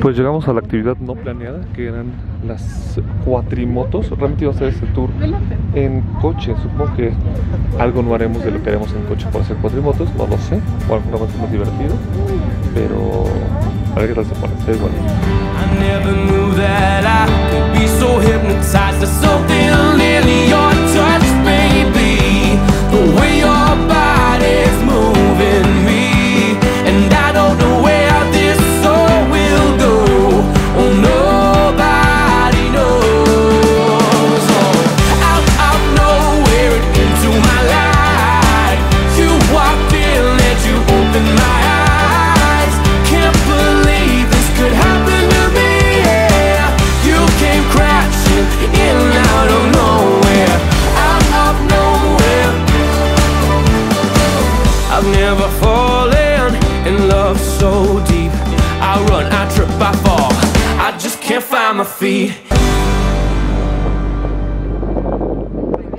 Pues llegamos a la actividad no planeada, que eran las cuatrimotos. Realmente iba a hacer este tour en coche. Supongo que algo no haremos de lo que haremos en coche por hacer cuatrimotos, no lo sé. O alguna vez es más divertido, pero a ver qué tal se pone. Está igual.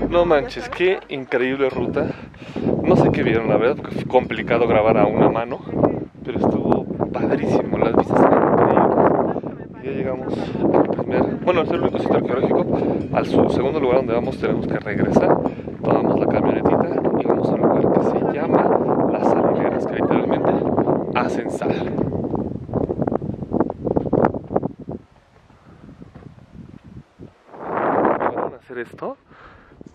No manches, qué increíble ruta. No sé qué vieron, la verdad, porque fue complicado grabar a una mano, pero estuvo padrísimo, las vistas eran increíbles. Ya llegamos al primer, bueno, es el único sitio arqueológico. Al segundo lugar donde vamos tenemos que regresar, tomamos la camionetita y vamos a un lugar que se llama Las Salineras, que literalmente hacen sal. Esto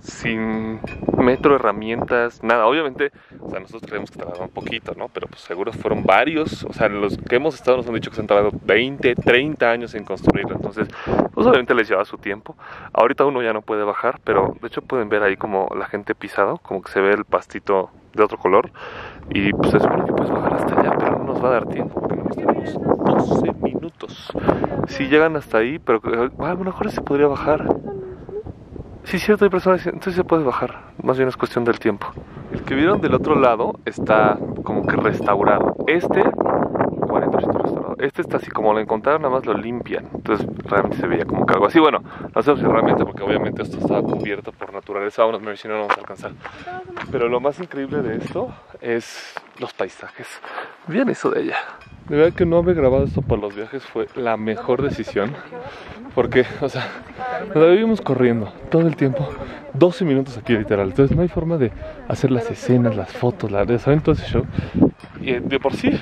sin metro, herramientas, nada. Obviamente, o sea, nosotros creemos que tardaron un poquito, ¿no? Pero pues seguro fueron varios. O sea, los que hemos estado nos han dicho que se han tardado 20, 30 años en construirlo. Entonces, pues obviamente les llevaba su tiempo. Ahorita uno ya no puede bajar, pero de hecho pueden ver ahí como la gente pisado, como que se ve el pastito de otro color. Y pues se supone que puedes bajar hasta allá, pero no nos va a dar tiempo porque nos tenemos 12 minutos. Si llegan hasta ahí, pero a lo mejor se podría bajar. Sí, cierto, hay personas que dicen, entonces se puede bajar, más bien es cuestión del tiempo. El que vieron del otro lado está como que restaurado. Este, 48 restaurado. Este está así como lo encontraron, nada más lo limpian. Entonces realmente se veía como que algo así. Bueno, no sé si realmente, porque obviamente esto estaba cubierto por naturaleza. Aún si no, no vamos a alcanzar. Pero lo más increíble de esto es los paisajes. Vean eso de allá. De verdad que no haber grabado esto por los viajes fue la mejor decisión. Porque, o sea, nos vivimos corriendo todo el tiempo. 12 minutos aquí, literal. Entonces no hay forma de hacer las escenas, las fotos, ¿saben? Todo ese show. Y de por sí,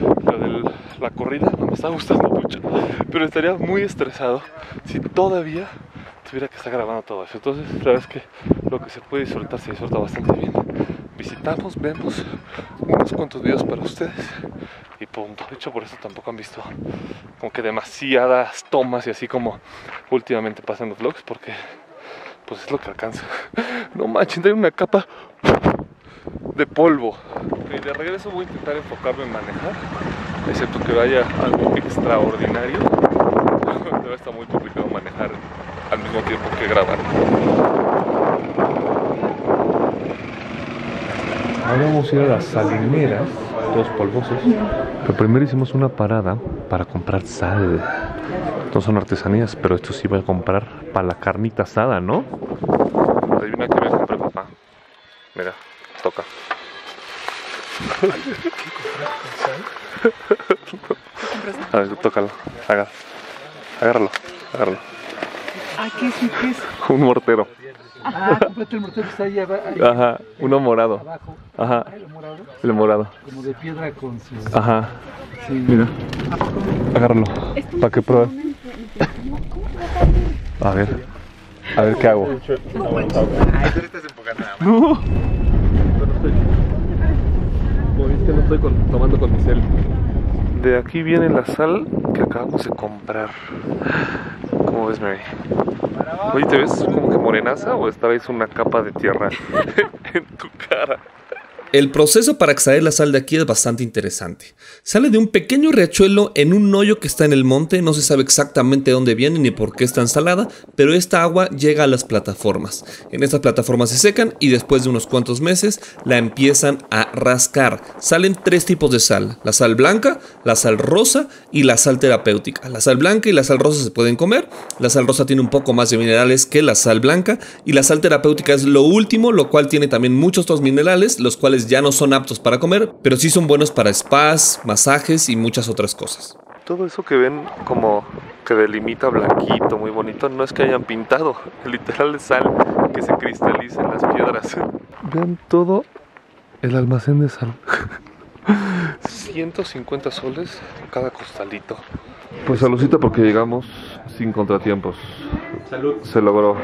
lo de la corrida no me está gustando mucho. Pero estaría muy estresado si todavía tuviera que estar grabando todo eso. Entonces, la verdad es que lo que se puede disfrutar se disfruta bastante bien. Visitamos, vemos unos cuantos videos para ustedes. Y punto. De hecho, por eso tampoco han visto como que demasiadas tomas y así como últimamente pasan los vlogs, porque pues es lo que alcanza. No manches, hay una capa de polvo. Y de regreso voy a intentar enfocarme en manejar, excepto que vaya algo extraordinario. Pero está muy complicado manejar al mismo tiempo que grabar. Ahora vamos a ir a Las Salineras, todos polvosos. Pero primero hicimos una parada para comprar sal. No son artesanías, pero esto sí iba a comprar para la carnita asada, ¿no? Adivina que me compré, papá. Mira, toca. A ver, tócalo. Agárralo. ¿Qué es? ¿Qué es? Un mortero. Ah, cómprate el mortero que está ahí abajo. Ajá, uno morado. Abajo. Ajá. El morado. Como de piedra con sus... Ajá. Sí. Mira. Agárralo. Para que prueben. A ver. A ver qué hago. Ay, tú le estás empujando nada más. No. Como viste, no estoy tomando con mi cel. De aquí viene la sal que acabamos de comprar. ¿Cómo ves, Mary? Oye, ¿te ves como que morenaza o esta vez una capa de tierra en tu cara? El proceso para extraer la sal de aquí es bastante interesante. Sale de un pequeño riachuelo en un hoyo que está en el monte. No se sabe exactamente dónde viene ni por qué es tan salada, pero esta agua llega a las plataformas. En estas plataformas se secan y después de unos cuantos meses la empiezan a rascar. Salen tres tipos de sal: la sal blanca, la sal rosa y la sal terapéutica. La sal blanca y la sal rosa se pueden comer. La sal rosa tiene un poco más de minerales que la sal blanca, y la sal terapéutica es lo último, lo cual tiene también muchos otros minerales, los cuales ya no son aptos para comer, pero sí son buenos para spas, masajes y muchas otras cosas. todo eso que ven como que delimita blanquito, muy bonito, no es que hayan pintado, literal es sal que se cristaliza en las piedras. Vean todo el almacén de sal. 150 soles cada costalito. Pues saludcita porque llegamos sin contratiempos. Salud. Se logró.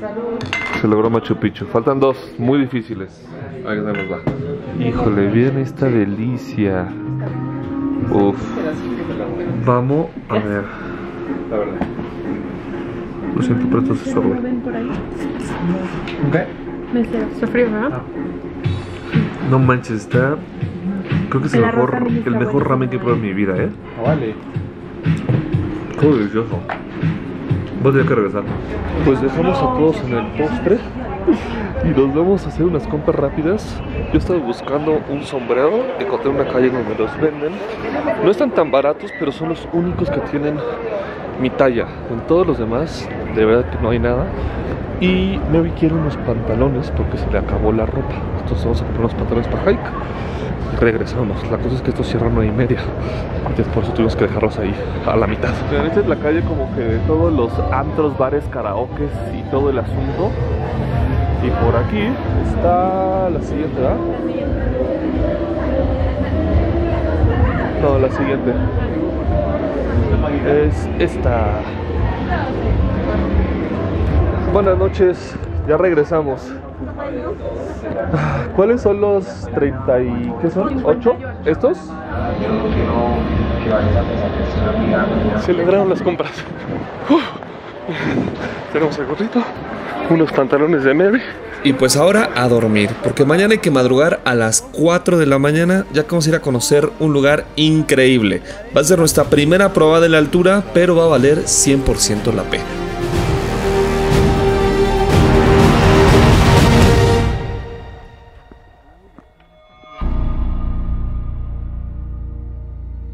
Salud. Se logró Machu Picchu. Faltan dos muy difíciles. Ahí se nos va. Híjole, vean esta delicia. Uf. Vamos a ver. La verdad. Lo siento, pero esto se sorbe. ¿Qué? Está frío, ¿verdad? No manches, está... Creo que es el mejor ramen que he probado en mi vida, ¿eh? Ah, vale. Qué delicioso. Vos tenés que regresar. Pues dejamos a todos en el postre y nos vamos a hacer unas compras rápidas. Yo estaba buscando un sombrero, encontré una calle donde los venden. No están tan baratos, pero son los únicos que tienen mi talla. En todos los demás, de verdad que no hay nada. Y Mary quiere unos pantalones porque se le acabó la ropa. Entonces vamos a comprar unos pantalones para hike. Regresamos. La cosa es que estos cierran 9:30. Entonces por eso tuvimos que dejarlos ahí a la mitad. Esta es la calle como que de todos los antros, bares, karaokes y todo el asunto. Y por aquí está la siguiente, ¿verdad? No, la siguiente es esta. Buenas noches, ya regresamos. ¿Cuáles son los 30 y... ¿qué son? ¿8? ¿Estos? Se lograron las compras. Tenemos el gorrito, unos pantalones de nieve. Y pues ahora a dormir, porque mañana hay que madrugar a las 4 de la mañana, ya que vamos a ir a conocer un lugar increíble. Va a ser nuestra primera prueba de la altura, pero va a valer 100% la pena.